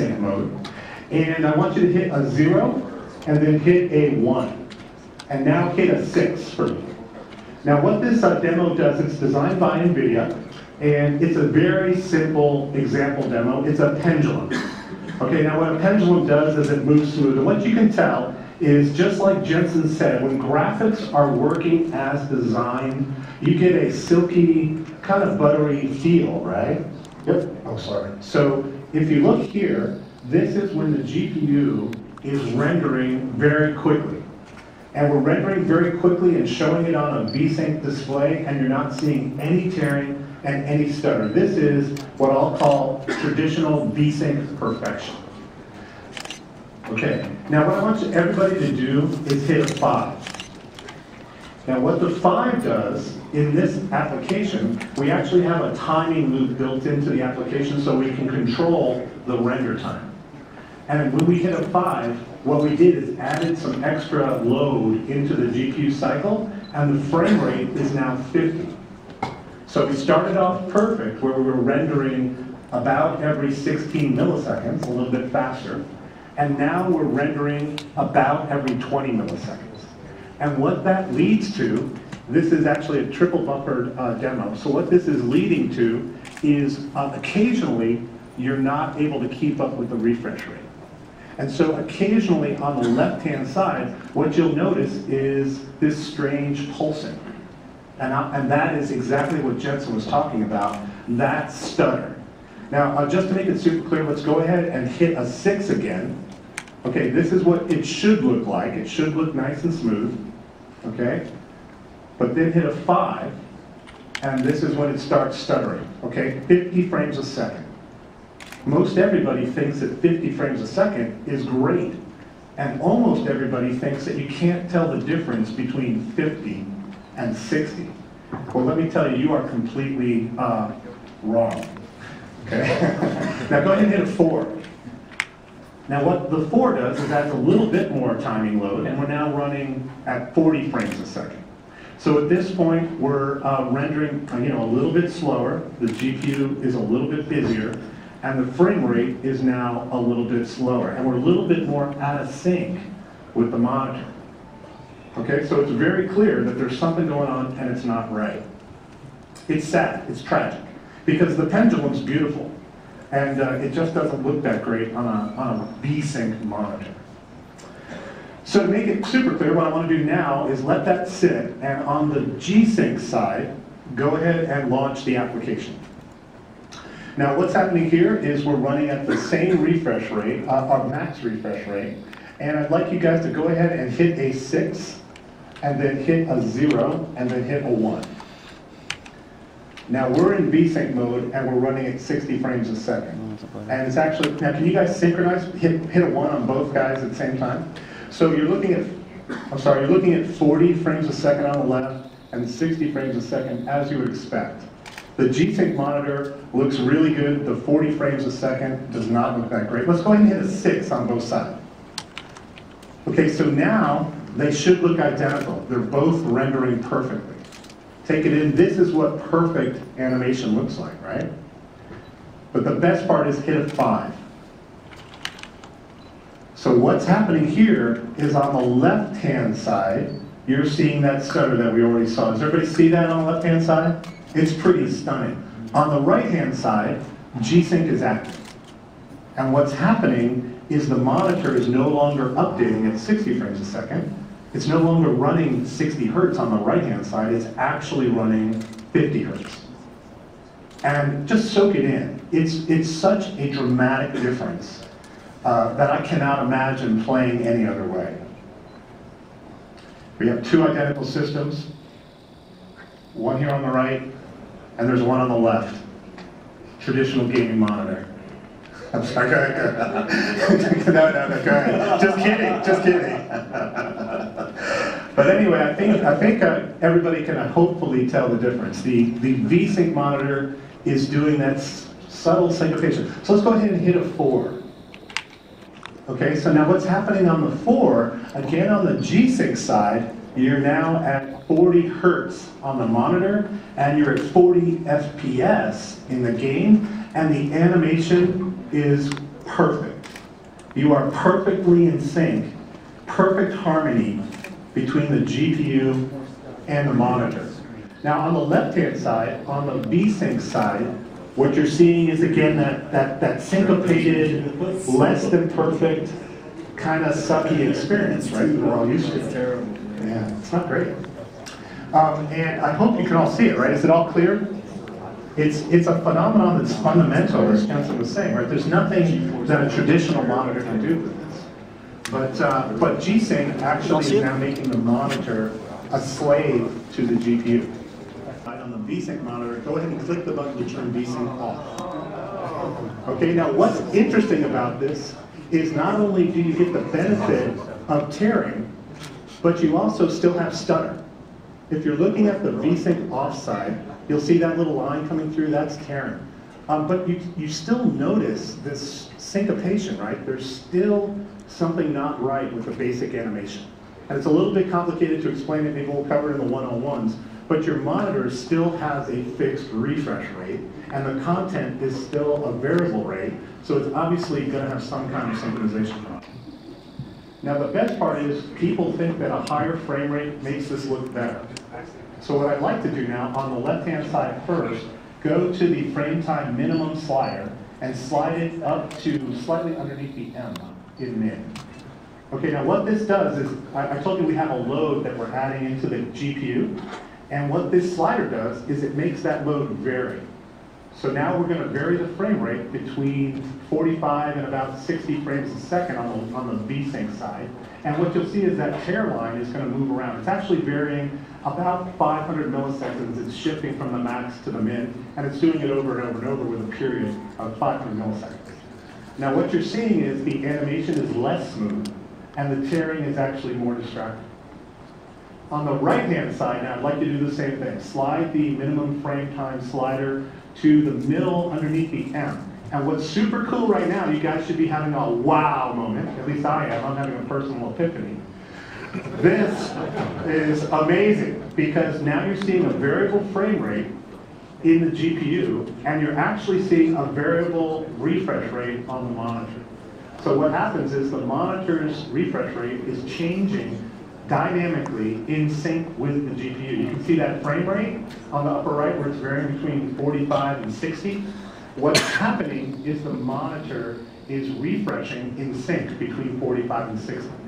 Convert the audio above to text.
V-Sync mode. And I want you to hit a 0 and then hit a 1. And now hit a 6 for me. Now what this demo does, it's designed by NVIDIA, and it's a very simple example demo. It's a pendulum. Okay, now what a pendulum does is it moves smooth. And what you can tell is, just like Jensen said, when graphics are working as designed, you get a silky, kind of buttery feel, right? Yep. Oh, sorry. So if you look here, this is when the GPU is rendering very quickly. And we're rendering very quickly and showing it on a V-Sync display, and you're not seeing any tearing and any stutter. This is what I'll call traditional V-Sync perfection. Okay, now what I want everybody to do is hit a 5. Now what the 5 does in this application, we actually have a timing loop built into the application so we can control the render time. And when we hit a 5, what we did is added some extra load into the GPU cycle, and the frame rate is now 50. So we started off perfect, where we were rendering about every 16 milliseconds, a little bit faster, and now we're rendering about every 20 milliseconds. And what that leads to, this is actually a triple buffered demo, so what this is leading to is occasionally you're not able to keep up with the refresh rate. And so occasionally on the left-hand side, what you'll notice is this strange pulsing. And that is exactly what Jensen was talking about, that stutter. Now, just to make it super clear, let's go ahead and hit a 6 again. Okay, this is what it should look like. It should look nice and smooth, okay? But then hit a 5, and this is when it starts stuttering, okay? 50 frames a second. Most everybody thinks that 50 frames a second is great, and almost everybody thinks that you can't tell the difference between 50 and 60. Well, let me tell you, you are completely wrong. Okay? Now go ahead and hit a 4. Now what the 4 does is adds a little bit more timing load, and we're now running at 40 frames a second. So at this point, we're rendering a little bit slower, the GPU is a little bit busier, and the frame rate is now a little bit slower, and we're a little bit more out of sync with the monitor. Okay, so it's very clear that there's something going on and it's not right. It's sad, it's tragic, because the pendulum's beautiful, and it just doesn't look that great on a V-Sync monitor. So to make it super clear, what I want to do now is let that sit, and on the G-Sync side, go ahead and launch the application. Now what's happening here is we're running at the same refresh rate, our max refresh rate, and I'd like you guys to go ahead and hit a 6, and then hit a 0, and then hit a 1. Now we're in V-Sync mode, and we're running at 60 frames a second. And it's actually, now can you guys synchronize, hit a 1 on both guys at the same time? So you're looking at, you're looking at 40 frames a second on the left, and 60 frames a second, as you would expect. The G-Sync monitor looks really good, the 40 frames a second does not look that great. Let's go ahead and hit a 6 on both sides. Okay, so now they should look identical. They're both rendering perfectly. Take it in, this is what perfect animation looks like, right? But the best part is hit a 5. So what's happening here is on the left-hand side, you're seeing that stutter that we already saw. Does everybody see that on the left-hand side? It's pretty stunning. On the right-hand side, G-Sync is active. And what's happening is the monitor is no longer updating at 60 frames a second. It's no longer running 60 hertz on the right-hand side. It's actually running 50 hertz. And just soak it in. It's such a dramatic difference that I cannot imagine playing any other way. We have two identical systems, one here on the right, and there's one on the left. Traditional gaming monitor. I'm sorry, go ahead. No, go ahead. Just kidding, just kidding. But anyway, I think everybody can hopefully tell the difference. The V-Sync monitor is doing that subtle syncopation. So let's go ahead and hit a 4. Okay, so now what's happening on the 4, again on the G-Sync side, you're now at 40 hertz on the monitor, and you're at 40 FPS in the game, and the animation is perfect. You are perfectly in sync, perfect harmony between the GPU and the monitor. Now on the left-hand side, on the V-Sync side, what you're seeing is again that syncopated, less than perfect, kind of sucky experience, right? We're all used to it. Terrible. Yeah, it's not great. And I hope you can all see it, right? Is it all clear? It's a phenomenon that's fundamental, as Jensen was saying, right? There's nothing that a traditional monitor can do with this. But G-Sync actually is now making the monitor a slave to the GPU. On the V-Sync monitor, go ahead and click the button to turn V-Sync off. Okay, now what's interesting about this is not only do you get the benefit of tearing, but you also still have stutter. If you're looking at the V-Sync off side, you'll see that little line coming through, that's tearing. But you still notice this syncopation, right? There's still something not right with the basic animation. And it's a little bit complicated to explain it, maybe we'll cover it in the one-on-ones, but your monitor still has a fixed refresh rate, and the content is still a variable rate, so it's obviously gonna have some kind of synchronization problem. Now the best part is, people think that a higher frame rate makes this look better. So what I'd like to do now, on the left-hand side first, go to the frame time minimum slider, and slide it up to slightly underneath the M in mid. Okay, now what this does is, I told you we have a load that we're adding into the GPU, and what this slider does is it makes that load vary. So now we're going to vary the frame rate between 45 and about 60 frames a second on the V-Sync side. And what you'll see is that tear line is going to move around. It's actually varying about 500 milliseconds. It's shifting from the max to the min, and it's doing it over and over and over with a period of 500 milliseconds. Now what you're seeing is the animation is less smooth, and the tearing is actually more distracting. On the right-hand side now, I'd like to do the same thing. Slide the minimum frame time slider to the middle underneath the M. And what's super cool right now, you guys should be having a wow moment. At least I am. I'm having a personal epiphany. This is amazing because now you're seeing a variable frame rate in the GPU, and you're actually seeing a variable refresh rate on the monitor. So what happens is the monitor's refresh rate is changing dynamically in sync with the GPU. You can see that frame rate on the upper right where it's varying between 45 and 60. What's happening is the monitor is refreshing in sync between 45 and 60.